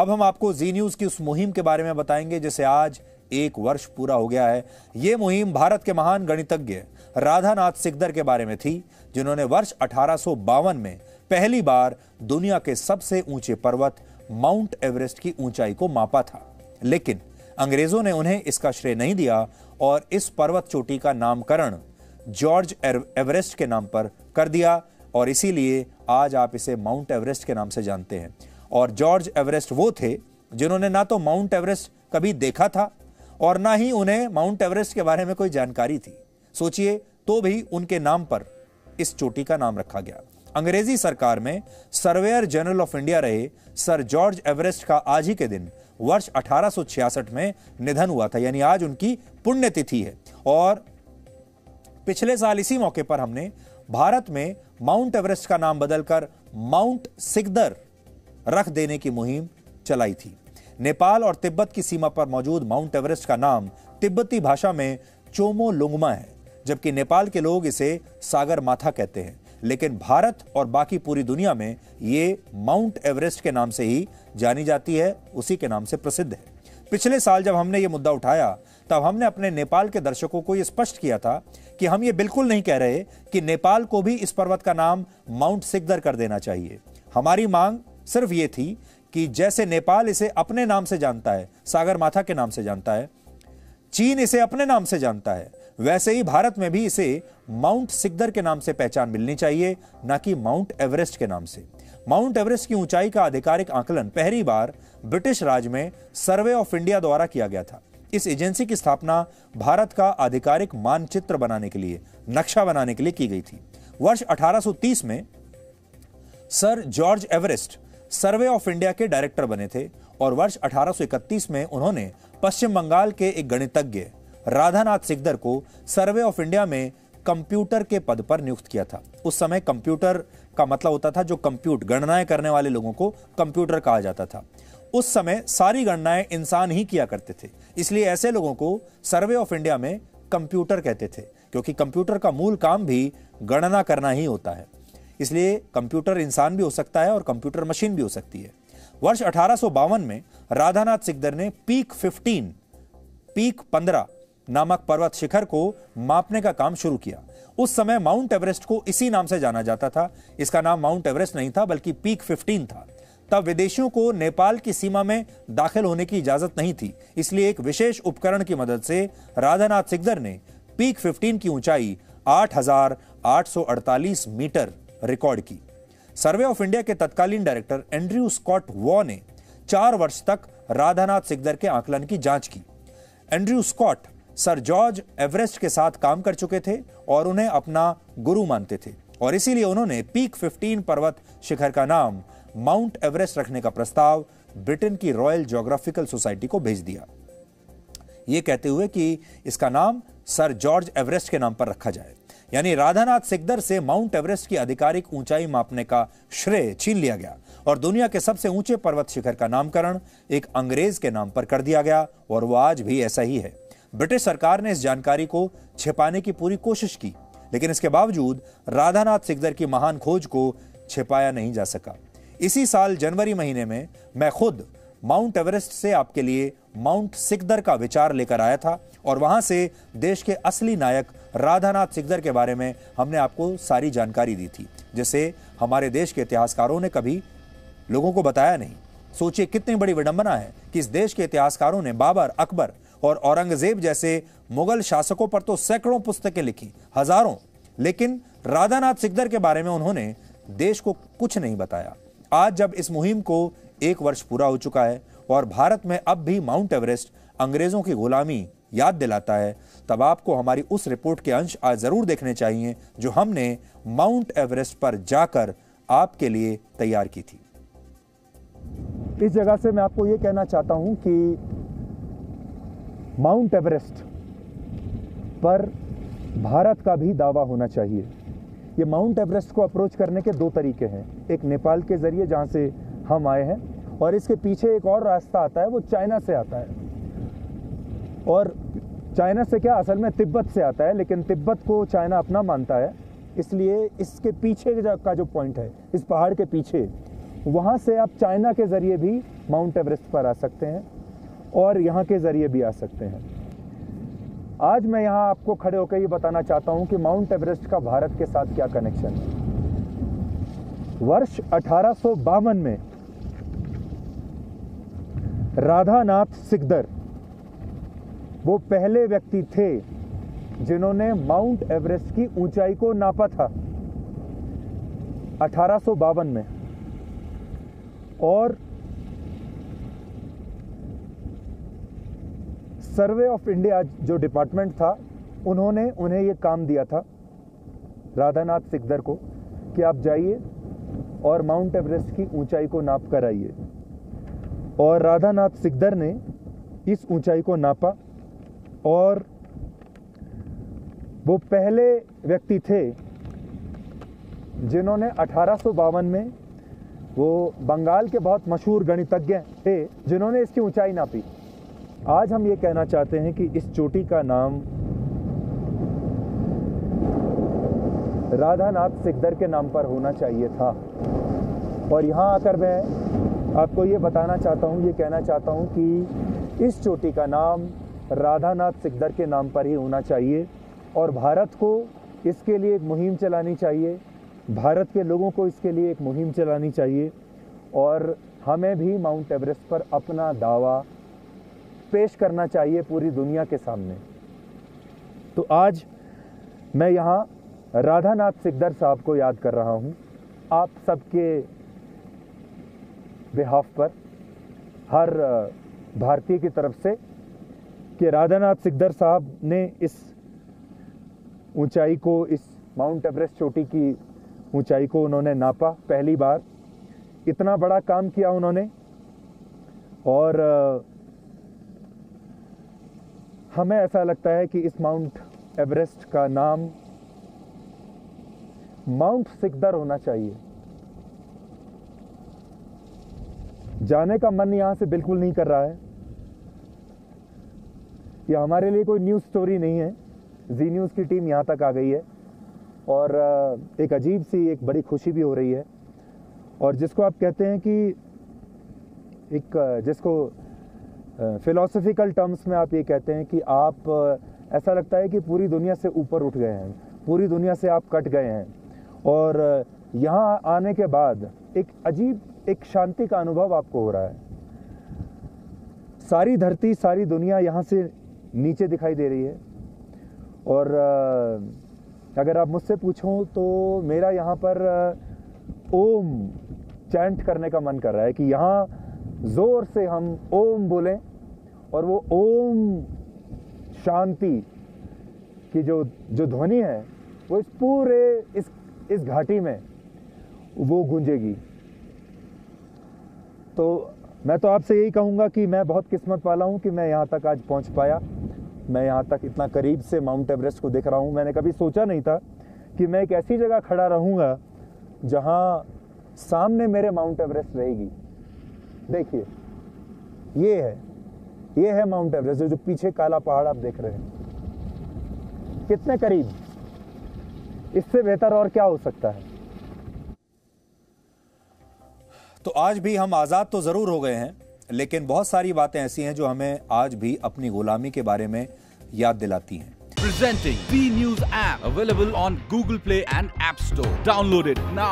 अब हम आपको जी न्यूज़ की उस मुहिम के बारे में बताएंगे जिसे आज 1 वर्ष पूरा हो गया है। ये मुहिम भारत के महान गणितज्ञ राधानाथ सिकदर के बारे में थी, जिन्होंने वर्ष 1852 में पहली बार दुनिया के सबसे ऊंचे पर्वत माउंट एवरेस्ट की ऊंचाई को मापा था। लेकिन अंग्रेजों ने उन्हें इसका श्रेय नहीं दिया और इस पर्वत चोटी का नामकरण जॉर्ज एवरेस्ट के नाम पर कर दिया, और इसीलिए आज आप इसे माउंट एवरेस्ट के नाम से जानते हैं। और जॉर्ज एवरेस्ट वो थे जिन्होंने ना तो माउंट एवरेस्ट कभी देखा था और ना ही उन्हें माउंट एवरेस्ट के बारे में कोई जानकारी थी। सोचिए, तो भी उनके नाम पर इस चोटी का नाम रखा गया। अंग्रेजी सरकार में सर्वेयर जनरल ऑफ इंडिया रहे सर जॉर्ज एवरेस्ट का आज ही के दिन वर्ष 1866 में निधन हुआ था, यानी आज उनकी पुण्यतिथि है। और पिछले साल इसी मौके पर हमने भारत में माउंट एवरेस्ट का नाम बदलकर माउंट सिकदर रख देने की मुहिम चलाई थी। नेपाल और तिब्बत की सीमा पर मौजूद माउंट एवरेस्ट का नाम तिब्बती भाषा में चोमो लुंग्मा है, जबकि नेपाल के लोग इसे सागरमाथा कहते हैं। लेकिन भारत और बाकी पूरी दुनिया में ये माउंट एवरेस्ट के नाम से ही जानी जाती है, उसी के नाम से प्रसिद्ध है। पिछले साल जब हमने ये मुद्दा उठाया तब हमने अपने नेपाल के दर्शकों को ये स्पष्ट किया था कि हम ये बिल्कुल नहीं कह रहे कि नेपाल को भी इस पर्वत का नाम माउंट सिकदर कर देना चाहिए। हमारी मांग सिर्फ ये थी कि जैसे नेपाल इसे अपने नाम से जानता है, सागरमाथा के नाम से जानता है, चीन इसे अपने नाम से जानता है, वैसे ही भारत में भी इसे माउंट सिकदर के नाम से पहचान मिलनी चाहिए, ना कि माउंट एवरेस्ट के नाम से। माउंट एवरेस्ट की ऊंचाई का आधिकारिक आंकलन पहली बार ब्रिटिश राज में सर्वे ऑफ इंडिया द्वारा किया गया था। इस एजेंसी की स्थापना भारत का आधिकारिक मानचित्र बनाने के लिए, नक्शा बनाने के लिए की गई थी। वर्ष 1830 में sir George Everest survey of India के डायरेक्टर बने थे और वर्ष 1831 में उन्होंने पश्चिम बंगाल के एक गणितज्ञ राधानाथ सिकदर को सर्वे ऑफ इंडिया में कंप्यूटर के पद पर नियुक्त किया था। उस समय कंप्यूटर का मतलब होता था जो कंप्यूट गणनाएं करने वाले लोगों को कंप्यूटर कहा जाता था। उस समय सारी गणनाएं इंसान ही किया करते थे, इसलिए ऐसे लोगों को सर्वे ऑफ इंडिया में कंप्यूटर कहते थे, क्योंकि कंप्यूटर का मूल काम भी गणना करना ही होता है। इसलिए कंप्यूटर इंसान भी हो सकता है और कंप्यूटर मशीन भी हो सकती है। वर्ष 1852 में राधानाथ सिकदर ने पीक 15 नामक पर्वत शिखर को मापने का काम शुरू किया। उस समय माउंट एवरेस्ट को इसी नाम से जाना जाता था। इसका नाम माउंट एवरेस्ट नहीं था बल्कि पीक 15 था। तब विदेशियों को नेपाल की सीमा में दाखिल होने की इजाजत नहीं थी, इसलिए एक विशेष उपकरण की मदद से राधानाथ सिकदर ने पीक 15 की ऊंचाई 8,848 मीटर रिकॉर्ड की। सर्वे ऑफ इंडिया के तत्कालीन डायरेक्टर एंड्रयू स्कॉट वॉ ने 4 वर्ष तक राधानाथ सिकदर के आकलन की जांच की। Andrew Scott sir George Everest के साथ काम कर चुके थे और उन्हें अपना गुरु मानते थे, और इसीलिए उन्होंने पीक 15 पर्वत शिखर का नाम माउंट एवरेस्ट रखने का प्रस्ताव ब्रिटेन की रॉयल ज्योग्राफिकल सोसाइटी को भेज दिया, ये कहते हुए कि इसका नाम सर जॉर्ज एवरेस्ट के नाम पर रखा जाए। यानी राधानाथ सिकदर से माउंट एवरेस्ट की आधिकारिक ऊंचाई मापने का श्रेय छीन लिया गया और दुनिया के सबसे ऊंचे पर्वत शिखर का नामकरण एक अंग्रेज के नाम पर कर दिया गया, और वो आज भी ऐसा ही है। ब्रिटिश सरकार ने इस जानकारी को छिपाने की पूरी कोशिश की, लेकिन इसके बावजूद राधानाथ सिकदर की महान खोज को छिपाया नहीं जा सका। इसी साल जनवरी महीने में मैं खुद माउंट एवरेस्ट से आपके लिए माउंट सिकदर का विचार लेकर आया था, और वहां से देश के असली नायक राधानाथ सिकदर के बारे में हमने आपको सारी जानकारी दी थी, जिसे हमारे देश के इतिहासकारों ने कभी लोगों को बताया नहीं। सोचिए कितनी बड़ी विडंबना है कि इस देश के इतिहासकारों ने बाबर, अकबर और औरंगजेब जैसे मुगल शासकों पर तो सैकड़ों पुस्तकें लिखी, हजारों, लेकिन राधानाथ सिकदर के बारे में उन्होंने देश को कुछ नहीं बताया। आज जब इस मुहिम को 1 वर्ष पूरा हो चुका है और भारत में अब भी माउंट एवरेस्ट अंग्रेजों की गुलामी याद दिलाता है, तब आपको हमारी उस रिपोर्ट के अंश आज जरूर देखने चाहिए जो हमने माउंट एवरेस्ट पर जाकर आपके लिए तैयार की थी। इस जगह से मैं आपको ये कहना चाहता हूं कि माउंट एवरेस्ट पर भारत का भी दावा होना चाहिए। ये माउंट एवरेस्ट को अप्रोच करने के 2 तरीके हैं, एक नेपाल के जरिए जहां से हम आए हैं, और इसके पीछे एक और रास्ता आता है, वो चाइना से आता है, और चाइना से क्या असल में तिब्बत से आता है, लेकिन तिब्बत को चाइना अपना मानता है, इसलिए इसके पीछे का जो पॉइंट है, इस पहाड़ के पीछे वहाँ से आप चाइना के ज़रिए भी माउंट एवरेस्ट पर आ सकते हैं और यहाँ के ज़रिए भी आ सकते हैं। आज मैं यहाँ आपको खड़े होकर ये बताना चाहता हूँ कि माउंट एवरेस्ट का भारत के साथ क्या कनेक्शन है। वर्ष 1852 में राधानाथ सिकदर वो पहले व्यक्ति थे जिन्होंने माउंट एवरेस्ट की ऊंचाई को नापा था 1852 में, और सर्वे ऑफ इंडिया जो डिपार्टमेंट था उन्होंने उन्हें ये काम दिया था राधानाथ सिकदर को कि आप जाइए और माउंट एवरेस्ट की ऊंचाई को नाप कर आइए। और राधानाथ सिकदर ने इस ऊंचाई को नापा और वो पहले व्यक्ति थे जिन्होंने 1852 में, वो बंगाल के बहुत मशहूर गणितज्ञ थे जिन्होंने इसकी ऊंचाई नापी। आज हम ये कहना चाहते हैं कि इस चोटी का नाम राधानाथ सिकदर के नाम पर होना चाहिए था। और यहाँ आकर मैं आपको ये बताना चाहता हूँ, ये कहना चाहता हूँ कि इस चोटी का नाम राधानाथ सिकदर के नाम पर ही होना चाहिए और भारत को इसके लिए एक मुहिम चलानी चाहिए, भारत के लोगों को इसके लिए एक मुहिम चलानी चाहिए और हमें भी माउंट एवरेस्ट पर अपना दावा पेश करना चाहिए पूरी दुनिया के सामने। तो आज मैं यहाँ राधानाथ सिकदर साहब को याद कर रहा हूँ आप सबके बिहाफ पर, हर भारतीय की तरफ से, कि राधानाथ सिकदर साहब ने इस ऊंचाई को, इस माउंट एवरेस्ट चोटी की ऊंचाई को उन्होंने नापा पहली बार। इतना बड़ा काम किया उन्होंने। और हमें ऐसा लगता है कि इस माउंट एवरेस्ट का नाम माउंट सिकदर होना चाहिए। जाने का मन यहाँ से बिल्कुल नहीं कर रहा है। ये हमारे लिए कोई न्यूज़ स्टोरी नहीं है, जी न्यूज़ की टीम यहाँ तक आ गई है और एक अजीब सी, एक बड़ी खुशी भी हो रही है। और जिसको आप कहते हैं कि एक, जिसको फिलोसफिकल टर्म्स में आप ये कहते हैं कि आप, ऐसा लगता है कि पूरी दुनिया से ऊपर उठ गए हैं, पूरी दुनिया से आप कट गए हैं। और यहाँ आने के बाद एक अजीब, एक शांति का अनुभव आपको हो रहा है। सारी धरती, सारी दुनिया यहाँ से नीचे दिखाई दे रही है। और अगर आप मुझसे पूछो तो मेरा यहाँ पर ओम चैंट करने का मन कर रहा है कि यहाँ ज़ोर से हम ओम बोलें और वो ओम शांति की जो ध्वनि है वो इस पूरे इस घाटी में वो गूंजेगी। तो मैं तो आपसे यही कहूँगा कि मैं बहुत किस्मत वाला हूँ कि मैं यहाँ तक आज पहुँच पाया, मैं यहाँ तक इतना करीब से माउंट एवरेस्ट को देख रहा हूँ। मैंने कभी सोचा नहीं था कि मैं एक ऐसी जगह खड़ा रहूँगा जहाँ सामने मेरे माउंट एवरेस्ट रहेगी। देखिए, ये है माउंट एवरेस्ट, जो पीछे काला पहाड़ आप देख रहे हैं, कितने करीब। इससे बेहतर और क्या हो सकता है। तो आज भी हम आज़ाद तो ज़रूर हो गए हैं, लेकिन बहुत सारी बातें ऐसी हैं जो हमें आज भी अपनी गुलामी के बारे में याद दिलाती हैं। Presenting Zee News app available on Google Play and App Store. Download it now.